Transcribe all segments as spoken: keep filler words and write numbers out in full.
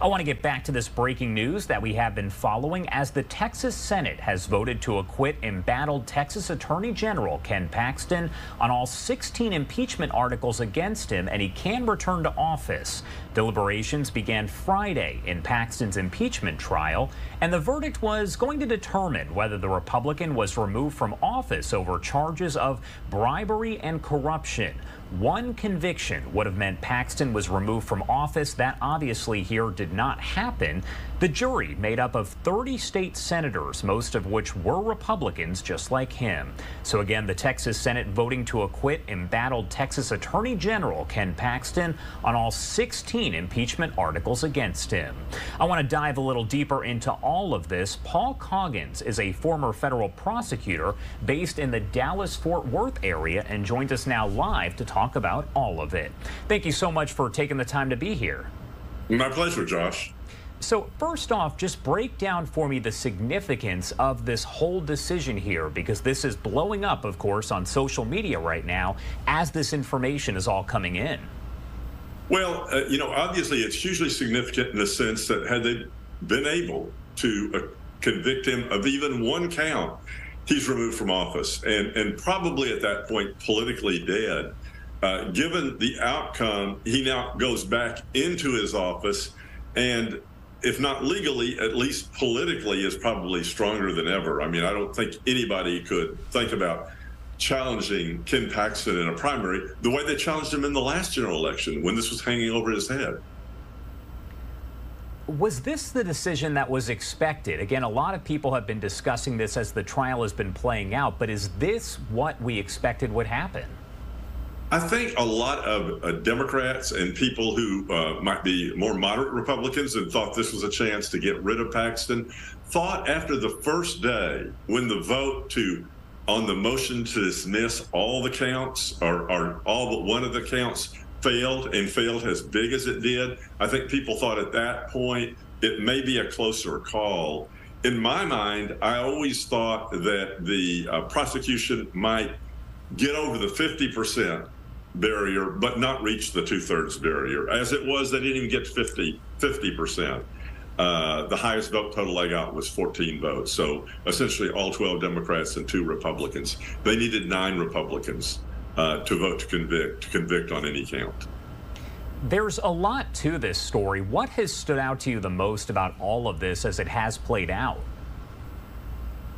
I want to get back to this breaking news that we have been following as the Texas Senate has voted to acquit embattled Texas Attorney General Ken Paxton on all sixteen impeachment articles against him, and he can return to office. Deliberations began Friday in Paxton's impeachment trial, and the verdict was going to determine whether the Republican was removed from office over charges of bribery and corruption. One conviction would have meant Paxton was removed from office. That obviously here did not happen. The jury, made up of thirty state senators, most of which were Republicans just like him. So again, the Texas Senate voting to acquit embattled Texas Attorney General Ken Paxton on all sixteen impeachment articles against him. I want to dive a little deeper into all of this. Paul Coggins is a former federal prosecutor based in the Dallas-Fort Worth area and joins us now live to talk about all of it. Thank you so much for taking the time to be here. My pleasure, Josh. So first off, just break down for me the significance of this whole decision here, because this is blowing up, of course, on social media right now as this information is all coming in. Well, uh, you know, obviously it's hugely significant in the sense that had they been able to uh, convict him of even one count, he's removed from office and, and probably at that point politically dead. Uh, given the outcome, he now goes back into his office, and if not legally, at least politically, is probably stronger than ever. I mean, I don't think anybody could think about challenging Ken Paxton in a primary the way they challenged him in the last general election when this was hanging over his head. Was this the decision that was expected? Again, a lot of people have been discussing this as the trial has been playing out, but is this what we expected would happen? I think a lot of uh, Democrats and people who uh, might be more moderate Republicans and thought this was a chance to get rid of Paxton thought after the first day, when the vote to on the motion to dismiss all the counts or, or all but one of the counts failed, and failed as big as it did, I think people thought at that point it may be a closer call. In my mind, I always thought that the uh, prosecution might get over the fifty percent barrier, but not reach the two-thirds barrier. As it was, they didn't even get fifty, fifty percent. Uh, the highest vote total I got was fourteen votes. So essentially all twelve Democrats and two Republicans. They needed nine Republicans uh, to vote to convict, to convict on any count. There's a lot to this story. What has stood out to you the most about all of this as it has played out?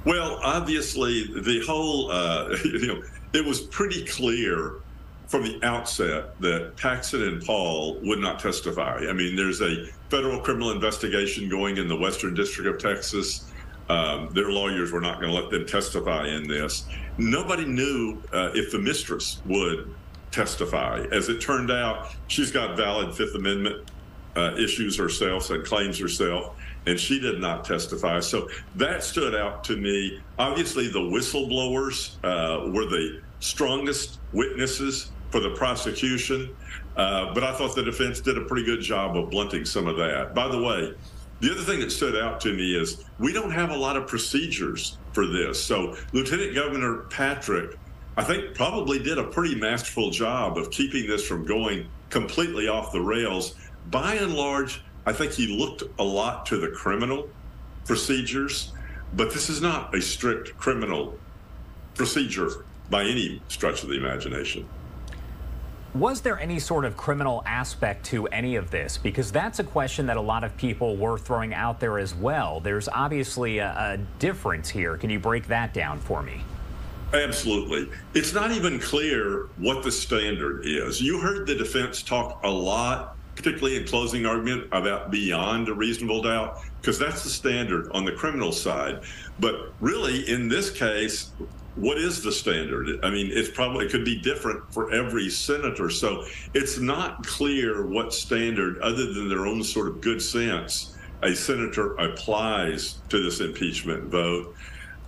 Well, obviously, the whole, uh, you know, it was pretty clear from the outset that Paxton and Paul would not testify. I mean, there's a federal criminal investigation going in the Western District of Texas. Um, their lawyers were not going to let them testify in this. Nobody knew uh, if the mistress would testify. As it turned out, she's got valid Fifth Amendment uh, issues herself and claims herself, and she did not testify. So that stood out to me. Obviously, the whistleblowers uh, were the strongest witnesses for the prosecution, uh, but I thought the defense did a pretty good job of blunting some of that. By the way, the other thing that stood out to me is we don't have a lot of procedures for this. So Lieutenant Governor Patrick, I think, probably did a pretty masterful job of keeping this from going completely off the rails. By and large, I think he looked a lot to the criminal procedures, but this is not a strict criminal procedure by any stretch of the imagination. Was there any sort of criminal aspect to any of this? Because that's a question that a lot of people were throwing out there as well. There's obviously a, a difference here. Can you break that down for me? Absolutely. It's not even clear what the standard is. You heard the defense talk a lot, particularly in closing argument, about beyond a reasonable doubt, because that's the standard on the criminal side. But really, in this case, what is the standard? I mean, it's probably, it could be different for every senator. So it's not clear what standard, other than their own sort of good sense, a senator applies to this impeachment vote.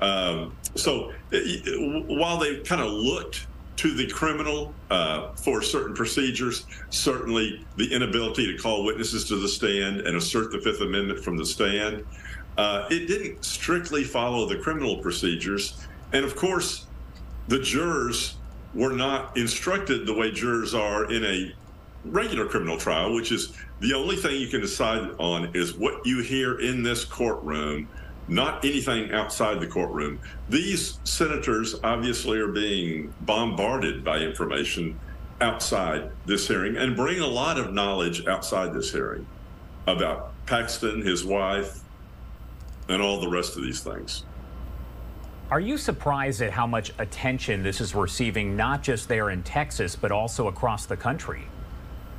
Um, so it, while they kind of looked to the criminal uh, for certain procedures, certainly the inability to call witnesses to the stand and assert the Fifth Amendment from the stand, uh, it didn't strictly follow the criminal procedures. And of course, the jurors were not instructed the way jurors are in a regular criminal trial, which is The only thing you can decide on is what you hear in this courtroom, not anything outside the courtroom. These senators obviously are being bombarded by information outside this hearing and bring a lot of knowledge outside this hearing about Paxton, his wife, and all the rest of these things. Are you surprised at how much attention this is receiving, not just there in Texas, but also across the country?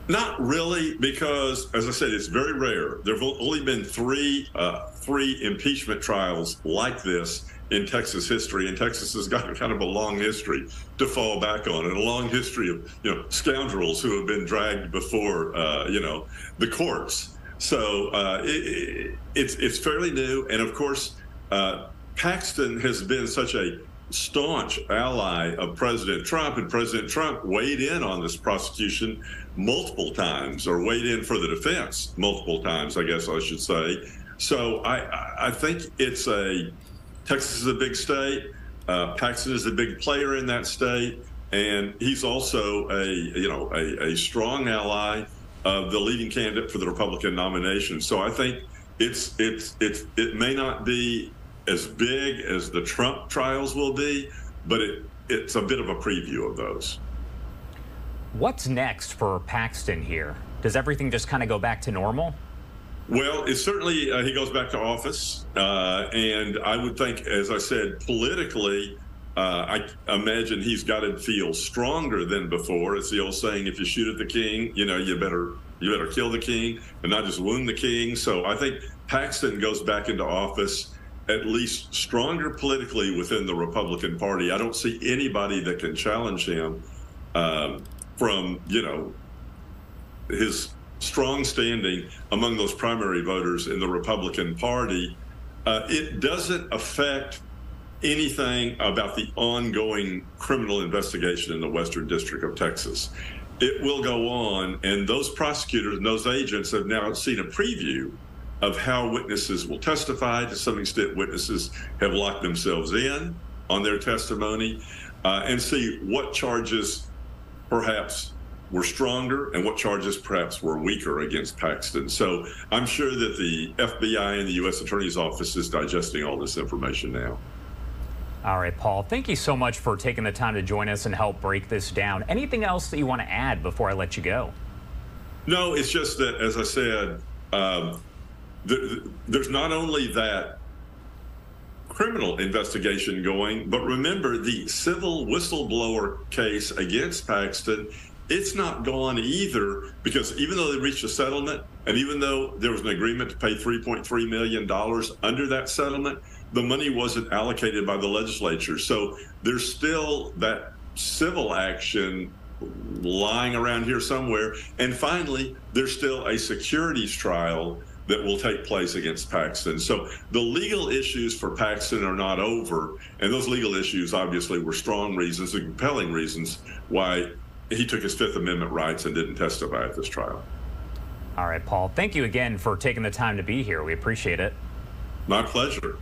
Not really, because, as I said, it's very rare. There have only been three uh, three impeachment trials like this in Texas history, and Texas has got kind of a long history to fall back on, and a long history of, you know, scoundrels who have been dragged before, uh, you know, the courts. So uh, it, it's it's fairly new, and of course, uh, Paxton has been such a staunch ally of President Trump, and President Trump weighed in on this prosecution multiple times, or weighed in for the defense multiple times, I guess I should say. So I, I think it's a, Texas is a big state, uh, Paxton is a big player in that state, and he's also a, you know, a, a strong ally of the leading candidate for the Republican nomination. So I think it's, it's, it's, it may not be as big as the Trump trials will be, but it, it's a bit of a preview of those. What's next for Paxton here? Does everything just kind of go back to normal? Well, it's certainly, uh, he goes back to office. Uh, and I would think, as I said, politically, uh, I imagine he's got to feel stronger than before. It's the old saying, if you shoot at the king, you know, you better, you better kill the king and not just wound the king. So I think Paxton goes back into office at least stronger politically within the Republican Party. I don't see anybody that can challenge him um, from, you know, his strong standing among those primary voters in the Republican Party. Uh, it doesn't affect anything about the ongoing criminal investigation in the Western District of Texas. It will go on, and those prosecutors and those agents have now seen a preview of how witnesses will testify. To some extent, witnesses have locked themselves in on their testimony, uh, and see what charges perhaps were stronger and what charges perhaps were weaker against Paxton. So I'm sure that the F B I and the U S Attorney's Office is digesting all this information now. All right, Paul, thank you so much for taking the time to join us and help break this down. Anything else that you want to add before I let you go? No, it's just that, as I said, um, there's not only that criminal investigation going, but remember the civil whistleblower case against Paxton, it's not gone either, because even though they reached a settlement, and even though there was an agreement to pay three point three million dollars under that settlement, the money wasn't allocated by the legislature. So there's still that civil action lying around here somewhere. And finally, there's still a securities trial that will take place against Paxton. So the legal issues for Paxton are not over, and those legal issues obviously were strong reasons and compelling reasons why he took his Fifth Amendment rights and didn't testify at this trial. All right, Paul, thank you again for taking the time to be here. We appreciate it. My pleasure.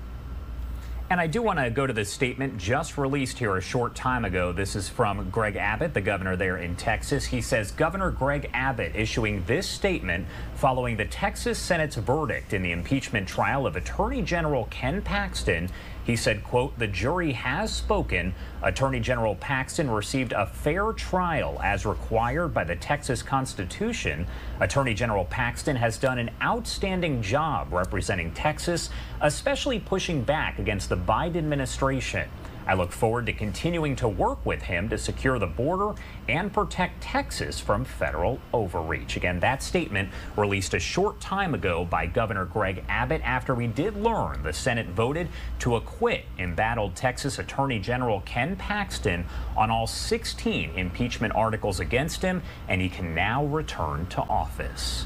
And I do want to go to this statement just released here a short time ago. This is from Greg Abbott, the governor there in Texas. He says, Governor Greg Abbott issuing this statement following the Texas Senate's verdict in the impeachment trial of Attorney General Ken Paxton. He said, quote, the jury has spoken. Attorney General Paxton received a fair trial as required by the Texas Constitution. Attorney General Paxton has done an outstanding job representing Texas, especially pushing back against the Biden administration. I look forward to continuing to work with him to secure the border and protect Texas from federal overreach. Again, that statement released a short time ago by Governor Greg Abbott after we did learn the Senate voted to acquit embattled Texas Attorney General Ken Paxton on all sixteen impeachment articles against him, and he can now return to office.